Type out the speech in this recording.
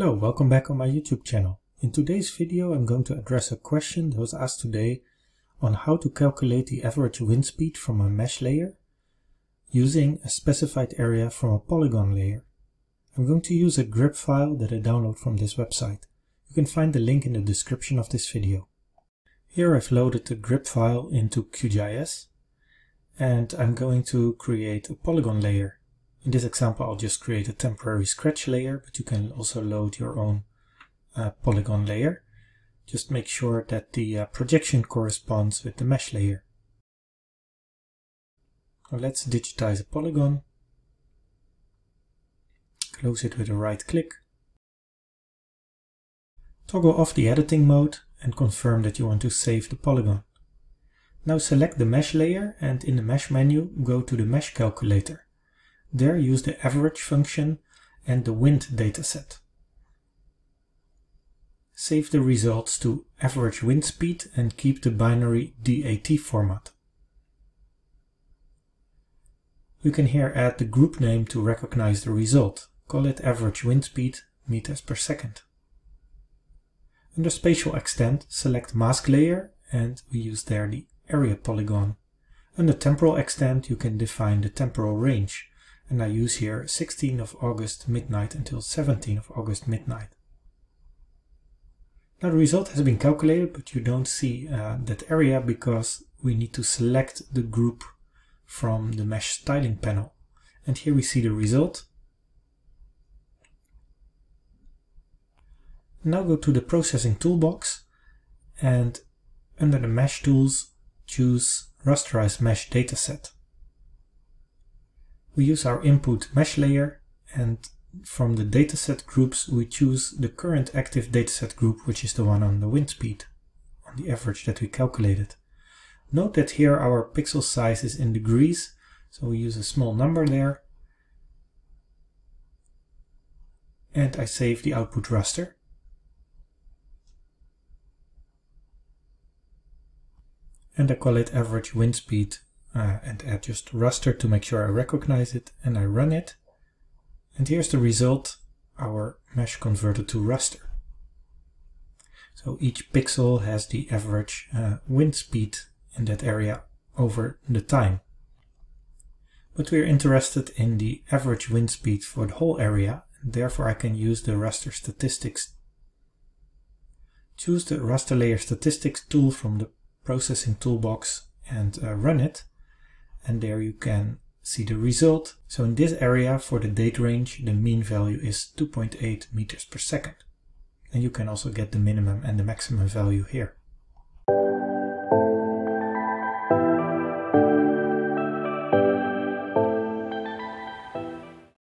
Hello, welcome back on my YouTube channel. In today's video I'm going to address a question that was asked today on how to calculate the average wind speed from a mesh layer using a specified area from a polygon layer. I'm going to use a GRIB file that I download from this website. You can find the link in the description of this video. Here I've loaded the GRIB file into QGIS and I'm going to create a polygon layer. In this example, I'll just create a temporary scratch layer, but you can also load your own polygon layer. Just make sure that the projection corresponds with the mesh layer. Now let's digitize a polygon. Close it with a right click. Toggle off the editing mode and confirm that you want to save the polygon. Now select the mesh layer and in the mesh menu, go to the Mesh Calculator. There use the average function and the wind dataset. Save the results to average wind speed and keep the binary DAT format. You can here add the group name to recognize the result. Call it average wind speed meters per second. Under spatial extent, select mask layer and we use there the area polygon. Under temporal extent, you can define the temporal range. And I use here 16th of August midnight until 17th of August midnight. Now the result has been calculated, but you don't see that area because we need to select the group from the mesh styling panel. And here we see the result. Now go to the processing toolbox and under the mesh tools, choose rasterize mesh dataset. We use our input mesh layer and from the dataset groups we choose the current active dataset group, which is the one on the wind speed, on the average that we calculated. Note that here our pixel size is in degrees, so we use a small number there. And I save the output raster. And I call it average wind speed. And add just raster to make sure I recognize it, and I run it. And here's the result, our mesh converted to raster. So each pixel has the average wind speed in that area over the time. But we're interested in the average wind speed for the whole area, and therefore I can use the raster statistics. Choose the Raster Layer Statistics tool from the processing toolbox and run it. And there you can see the result. So in this area for the date range, the mean value is 2.8 meters per second. And you can also get the minimum and the maximum value here.